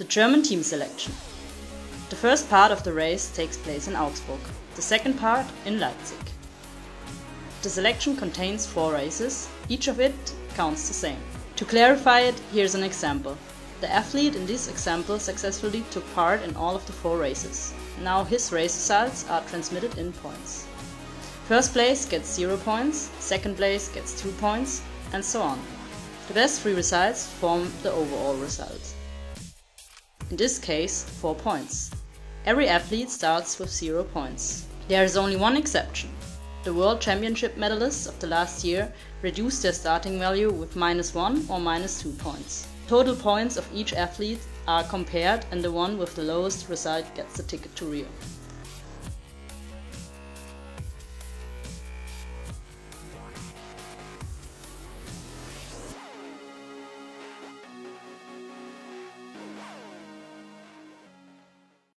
the German team selection. The first part of the race takes place in Augsburg, the second part in Leipzig. The selection contains 4 races, each of it counts the same. To clarify it, here's an example. The athlete in this example successfully took part in all of the 4 races. Now his race results are transmitted in points. First place gets 0 points, second place gets 2 points, and so on. The best 3 results form the overall result. In this case, 4 points. Every athlete starts with 0 points. There is only one exception. The World Championship medalists of the last year reduced their starting value with -1 or -2 points. Total points of each athlete are compared, and the one with the lowest result gets the ticket to Rio.